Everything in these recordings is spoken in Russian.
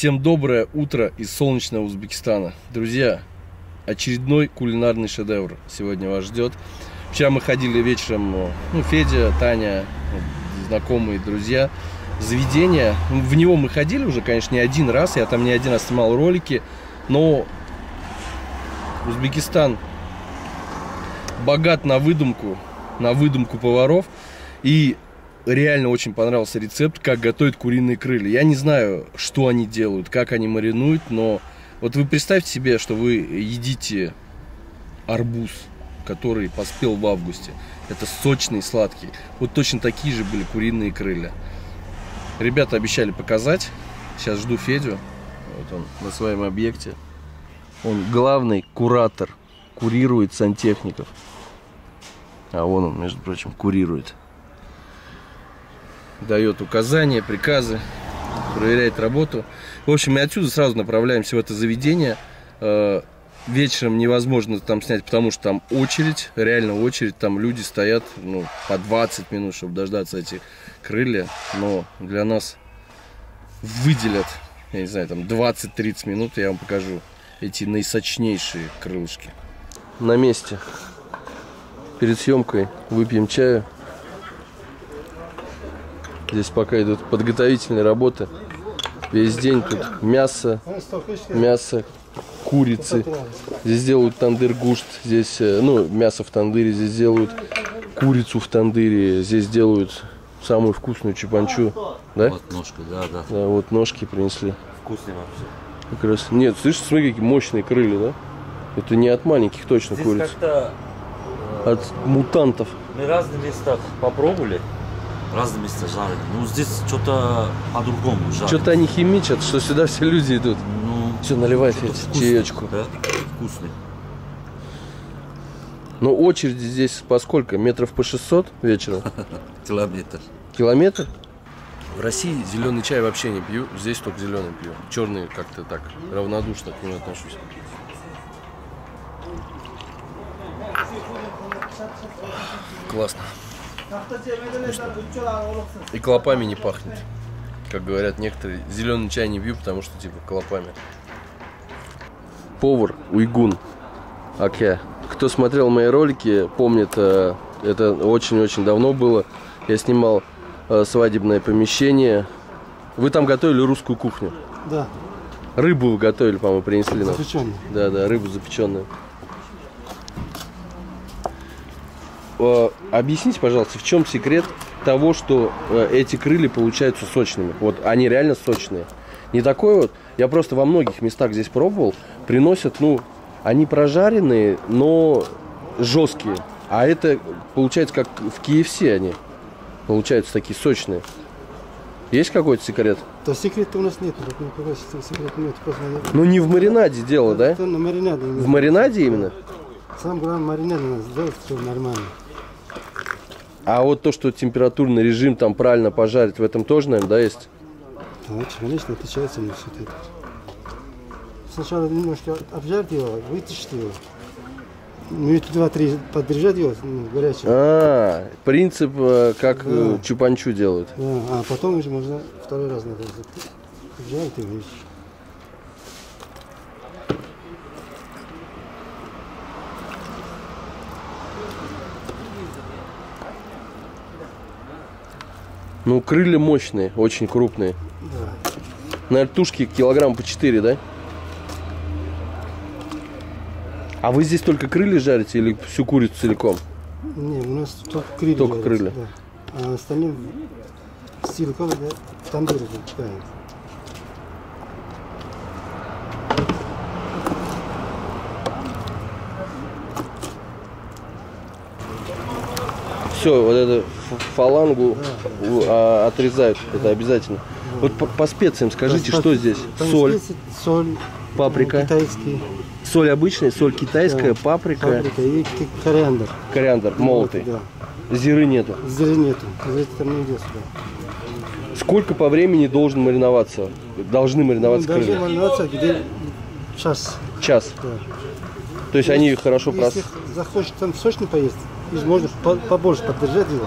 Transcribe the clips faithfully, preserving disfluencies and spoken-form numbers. Всем доброе утро из солнечного Узбекистана. Друзья, очередной кулинарный шедевр сегодня вас ждет. Вчера мы ходили вечером, ну, Федя, Таня, знакомые, друзья, заведение. В него мы ходили уже, конечно, не один раз, я там не один раз снимал ролики, но Узбекистан богат на выдумку, на выдумку поваров. И реально очень понравился рецепт, как готовят куриные крылья. Я не знаю, что они делают, как они маринуют, но вот вы представьте себе, что вы едите арбуз, который поспел в августе. Это сочный и сладкий. Вот точно такие же были куриные крылья. Ребята обещали показать. Сейчас жду Федю. Вот он на своем объекте. Он главный куратор, курирует сантехников. А вон он, между прочим, курирует. Дает указания, приказы, проверяет работу. В общем, мы отсюда сразу направляемся в это заведение. Вечером невозможно там снять, потому что там очередь, реально очередь. Там люди стоят, ну, по двадцать минут, чтобы дождаться эти крылья. Но для нас выделят, я не знаю, там двадцать-тридцать минут. Я вам покажу эти наисочнейшие крылышки. На месте. Перед съемкой выпьем чаю. Здесь пока идут подготовительные работы. Весь день тут мясо, мясо, курицы. Здесь делают тандыр-гушт. Здесь, ну, мясо в тандыре. Здесь делают курицу в тандыре. Здесь делают самую вкусную чапанчу. Да? Вот ножка, да, да. Да, вот ножки принесли. Вкусные вообще. Как раз. Нет, слышишь, смотри, какие мощные крылья, да? Это не от маленьких точно здесь куриц. Как-то от мутантов. Мы в разных местах попробовали. Разные места жарят. Ну, здесь что-то по-другому жарят. Что-то они химичат, что сюда все люди идут. Ну, все, наливай чаечку. Да? Вкусный. Но очередь здесь по сколько? Метров по шестьсот вечером? Километр. Километр? В России зеленый чай вообще не пью. Здесь только зеленый пью. Черный как-то так, равнодушно к нему отношусь. Классно. И клопами не пахнет. Как говорят некоторые, зеленый чай не пью, потому что типа клопами. Повар Уйгун. Окей. Кто смотрел мои ролики, помнит, это очень-очень давно было. Я снимал свадебное помещение. Вы там готовили русскую кухню? Да. Рыбу вы готовили, по-моему, принесли нам. Запеченную. Да, да, рыбу запеченную. Объясните, пожалуйста, в чем секрет того, что эти крылья получаются сочными? Вот они реально сочные. Не такой вот. Я просто во многих местах здесь пробовал. Приносят, ну, они прожаренные, но жесткие. А это получается как в кей эф си они. Получаются такие сочные. Есть какой-то секрет? Да секрета у нас нет. Ну не в маринаде дело, да? В маринаде именно. В маринаде именно? Самое главное, маринад у нас сделать, чтобы нормально. А вот то, что температурный режим там правильно пожарить, в этом тоже, наверное, да, есть? Конечно, отличается на все это. Сначала немножко обжарить его, вытащить его. Минуты два-три поддержать его, ну, горячим. А, принцип, как да. Чупанчу делают. Да, а потом уже можно второй раз надо обжарить и вытащить. Ну, крылья мощные, очень крупные. Да. Наверное, тушки килограмм по четыре, да? А вы здесь только крылья жарите или всю курицу целиком? Не, у нас только крылья. Только жарится, крылья. Да. А остальным целиком, да, в тандыре. Да. Все, вот эту фалангу да, отрезают, да. Это обязательно. Да. Вот по, по специям скажите, да, что здесь? Соль, специи, соль, паприка, китайский. Соль обычная, соль китайская, да. Паприка. Паприка и кориандр. Кориандр, молотый. Да. Зиры нету. Зиры нету. Зиры там не идет сюда. Сколько по времени должен мариноваться? Должны мариноваться ну, крылья? Должны мариноваться где час. Час. Да. То есть, есть они хорошо прос... Если захочешь там сочно поесть, можно побольше поддержать его.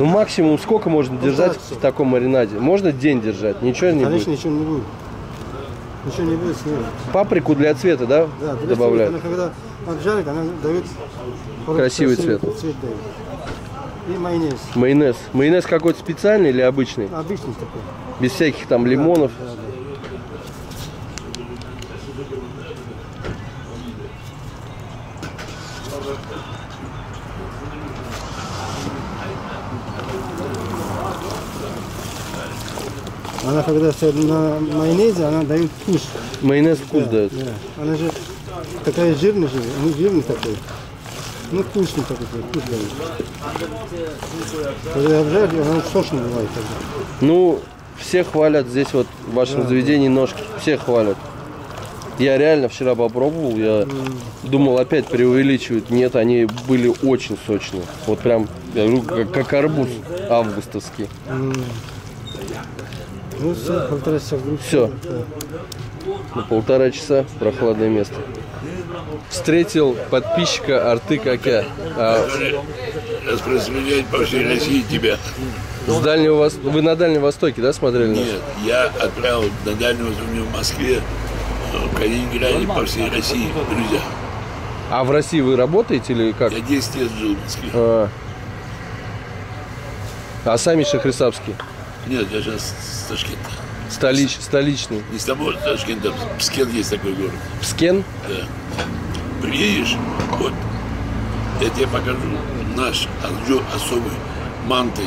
Ну максимум сколько можно держать в таком маринаде? Можно день держать, ничего не будет? Конечно, ничего не будет. ничего не будет с ним. Паприку для цвета, да, да добавляют? Она, когда обжарит, она дает красивый цвет. цвет дает. И майонез. Майонез. Майонез какой-то специальный или обычный? Обычный такой. Без всяких там лимонов? Да, да, да. Она когда стоит на майонезе, она дает вкус. Майонез вкус да, дает? Да. Она же такая жирная же, ну жирный такой. Ну вкусный такой, вкус дает. Когда обжарили, она сочная бывает тогда. Ну, все хвалят здесь вот в вашем да, заведении да. ножки, все хвалят. Я реально вчера попробовал, я думал, опять преувеличивают. Нет, они были очень сочные. Вот прям, я говорю, как, как арбуз августовский. Ну, все, полтора часа. Все. На полтора часа прохладное место. Встретил подписчика Арты Кокя. А... Распространяет по всей России тебя. С Дальнего Вос... Вы на Дальнем Востоке, да, смотрели? Нет, нас? Я отправил на Дальнем Востоке в Москве. В Калининграде, по всей России, друзья. А в России вы работаете или как? Я десять лет жил в Москве. А, а сами шахрисабский? Нет, я сейчас с Ташкента. Столич, столичный? Не с тобой, с Ташкента. Пскен есть такой город. Пскен? Да. Приедешь, вот, я тебе покажу наш анджо особый, манты.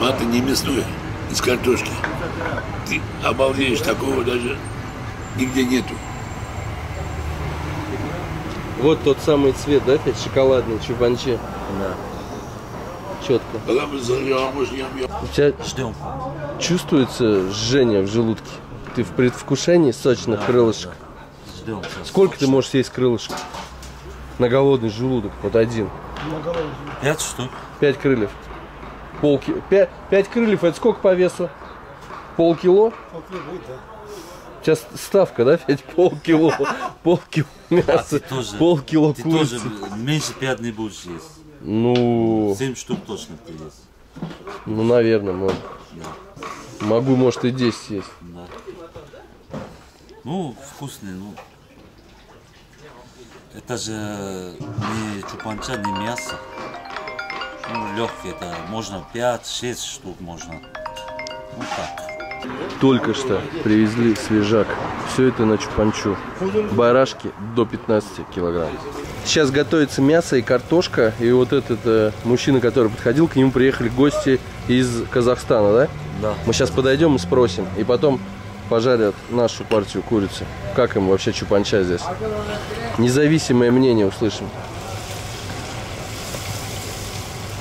Манты не мясной, из картошки. Ты обалдеешь, такого даже нигде нету. Вот тот самый цвет, да, опять шоколадный, чубанче. Да. Четко. У тебя ждем. Чувствуется жжение в желудке? Ты в предвкушении сочных да, крылышек? Да. Ждем. Сколько сочных. Ты можешь съесть крылышек? На голодный желудок, вот один. Пять штук. Пять крыльев. Полки... Пять, пять крыльев, это сколько по весу? Полкило? Полкило будет, да. Сейчас ставка, да, Федь? Полкило, полкило мяса, полкило курицы. Ты тоже меньше пять не будешь есть. Ну... Семь штук точно ты есть. Ну, наверное, могу. Могу, может, и десять есть. Ну, вкусный, ну... Это же не чупанча, не мясо. Ну, легкий, это можно пять-шесть штук можно. Ну, так. Только что привезли свежак. Все это на чупанчу. Барашки до пятнадцати килограмм. Сейчас готовится мясо и картошка. И вот этот э, мужчина, который подходил, к нему приехали гости из Казахстана, да? Да. Мы сейчас подойдем и спросим. И потом пожарят нашу партию курицы. Как им вообще чупанча здесь? Независимое мнение услышим.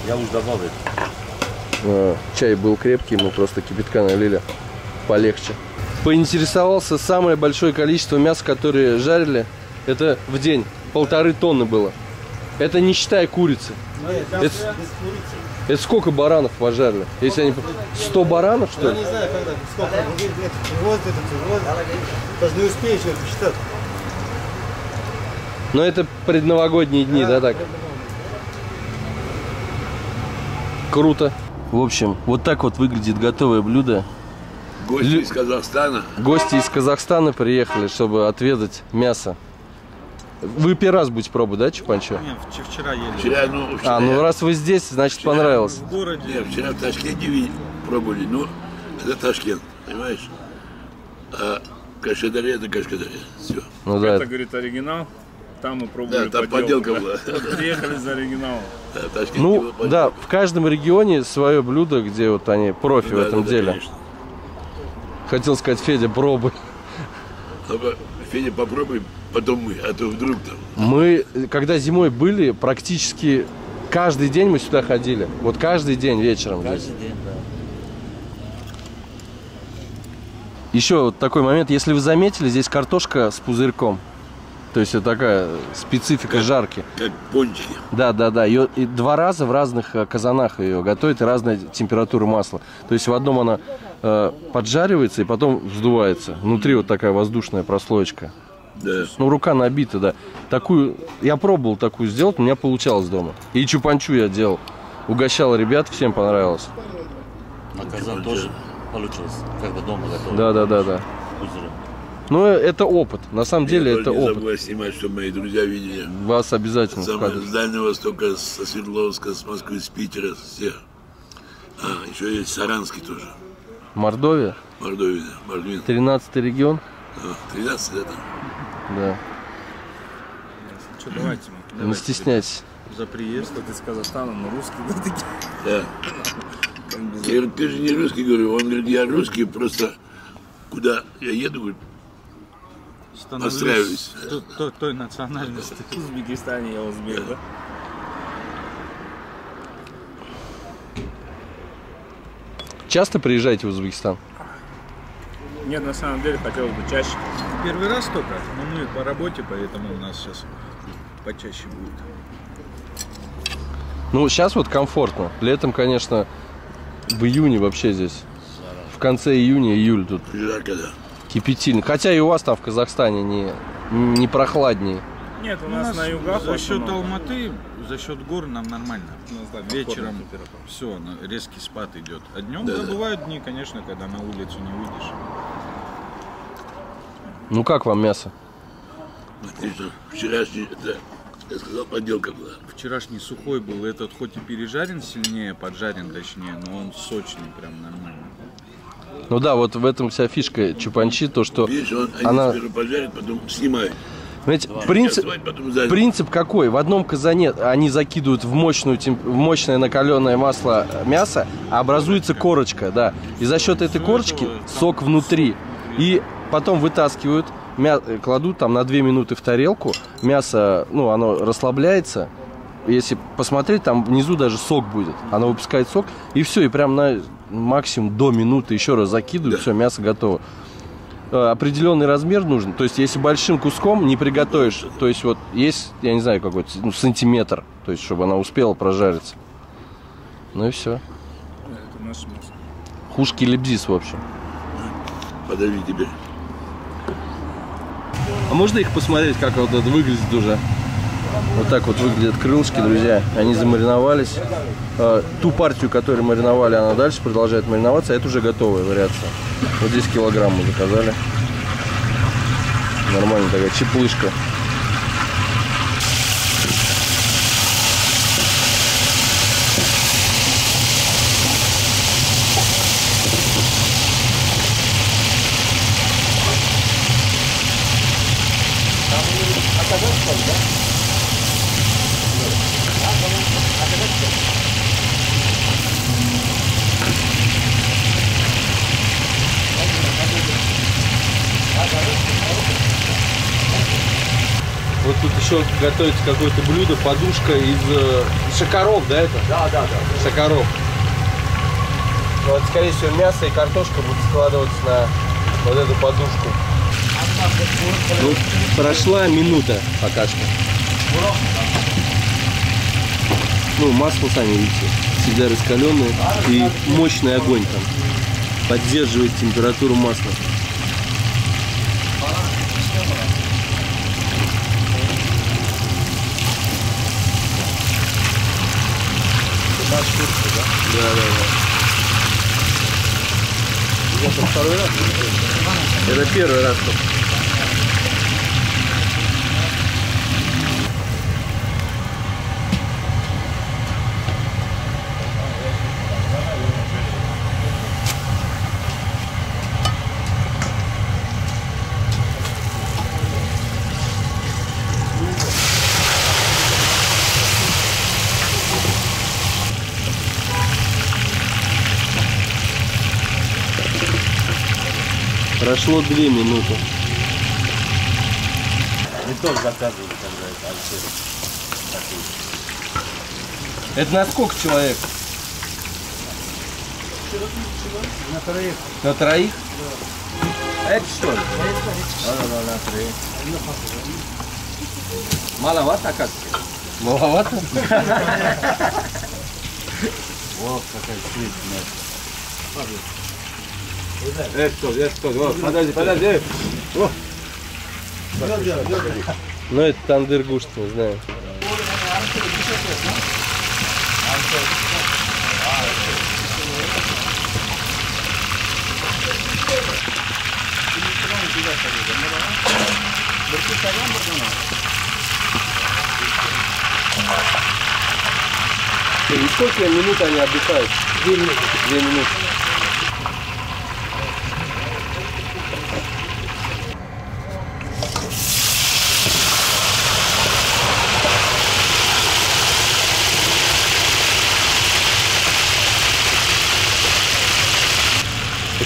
Я уже добавил. А, чай был крепкий, мы просто кипятка налили. Полегче. Поинтересовался, самое большое количество мяса, которое жарили, это в день полторы тонны было. Это не считая курицы. Нет, это, без курицы. Это сколько баранов пожарили? Если они сто баранов, что ли? Я не знаю, когда, сколько. Вот это, вот. Даже не успеешь это считать. Но это предновогодние дни, да, да так? Круто. В общем, вот так вот выглядит готовое блюдо. Гости из Казахстана. Гости из Казахстана приехали, чтобы отведать мясо. Вы первый раз будете пробовать, да, чупанчо? Нет, вчера ели. Вчера, ну, вчера, а, ну раз вы здесь, значит вчера понравилось. В городе. Нет, вчера в Ташкенте пробовали, ну, это Ташкент, понимаешь? А Кашкадария, это Кашкадария, все. Ну, да. Это, говорит, оригинал. Там мы пробовали, да, там поделка была. Приехали за оригиналом. Да, ну, да, в каждом регионе свое блюдо, где вот они профи ну, в да, этом да, деле. Конечно. Хотел сказать, Федя, пробуй. Только, Федя, попробуй, потом мы, а то вдруг там. Мы, когда зимой были, практически каждый день мы сюда ходили. Вот каждый день вечером. Каждый здесь. День, да. Еще вот такой момент, если вы заметили, здесь картошка с пузырьком. То есть это такая специфика как, жарки. Как пончики. Да, да, да. Ее и два раза в разных казанах ее готовят и разная температура масла. То есть в одном она э, поджаривается и потом вздувается. Внутри вот такая воздушная прослоечка. Да. Ну, рука набита, да. Такую, я пробовал такую сделать, у меня получалось дома. И чупанчу я делал. Угощал ребят, всем понравилось. На казан тоже получилось, как бы дома готовили. Да, да, да, да. Но это опыт. На самом я деле это не опыт. Не забывай снимать, чтобы мои друзья видели. Вас обязательно. С Дальнего Востока, со Свердловска, с Москвы, с Питера, все. А, еще есть Саранский тоже. Мордовия? Мордовия, да. Мордовия. тринадцатый регион? Да, тринадцатый, да, там. Да. Что, давайте, мы, давайте. Не стесняйся. За приезд, что ты из Казахстана, но русский. Да. Я говорю, ты же не русский, говорю. Он говорит, я русский, просто куда я еду, говорит, настраиваюсь. Той, той национальности. В Узбекистане я узбек, да? Часто приезжаете в Узбекистан? Нет, на самом деле хотелось бы чаще. Первый раз только, но мы по работе, поэтому у нас сейчас почаще будет. Ну, сейчас вот комфортно. Летом, конечно, в июне вообще здесь. В конце июня, июль тут кипятильно. Хотя и у вас там в Казахстане не, не прохладнее. Нет, у нас, у нас на югах за счет много. Алматы, за счет гор нам нормально. Там вечером все, резкий спад идет. А днем да, да, бывают дни, конечно, когда на улицу не выйдешь. Ну как вам мясо? Отлично. Вчерашний, это, я сказал, подделка была. Вчерашний сухой был, этот хоть и пережарен сильнее, поджарен точнее, но он сочный, прям нормально. Ну да, вот в этом вся фишка чупанчи, то что видишь, он, они она... сперва поджарят, потом снимают. Знаете, принцип, принцип какой? В одном казане они закидывают в, мощную, в мощное накаленное масло мясо, а образуется корочка, да. И за счет этой корочки сок внутри. И потом вытаскивают, мя... кладут там на две минуты в тарелку, мясо, ну, оно расслабляется. Если посмотреть, там внизу даже сок будет. Оно выпускает сок, и все, и прям на максимум до минуты еще раз закидывают, все, мясо готово. Определенный размер нужен, то есть если большим куском не приготовишь, то есть вот есть, я не знаю, какой-то, ну, сантиметр, то есть чтобы она успела прожариться. Ну и все. Это наше мясо. Хушки лебзис, в общем. Подожди тебе. А можно их посмотреть, как вот это выглядит уже? Вот так вот выглядят крылышки, друзья. Они замариновались. Ту партию, которую мариновали, она дальше продолжает мариноваться. Это уже готовая вариация. Вот здесь килограмм мы заказали. Нормальная такая чеплышка. Вот тут еще готовится какое-то блюдо, подушка из, из шакаров, да, это? Да, да, да. Шакаров. Ну, вот, скорее всего, мясо и картошка будут складываться на вот эту подушку. Ну, прошла минута пока что. Ну, масло, сами видите, всегда раскаленное, и мощный огонь там поддерживает температуру масла. Да, да, да. Это второй раз? Это первый раз. Прошло две минуты. Мы тоже заказывали, когда это. Это на сколько человек? На троих. На троих? Да. Это что ли? Да, да, да, на троих. Маловато, как? Маловато? Вот какая сеть. Это что, это что, подожди, подожди. Ну это тандыр гушт, не знаю. И сколько минут они отдыхают? Две минуты. Две минуты.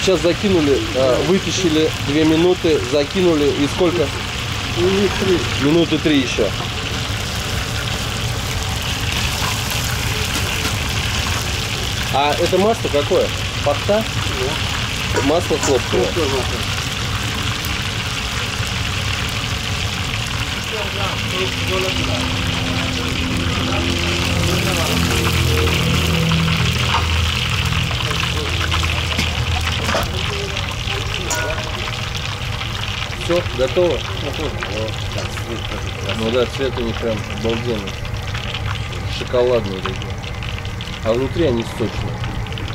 Сейчас закинули, вытащили две минуты, закинули и сколько? Минуты три. Минуты три еще. А это масло какое? Пахта? Да. Масло хлопковое. Все, готово? Готово. Ну да, цвет у них прям обалденный. Шоколадный такой. А внутри они сочные.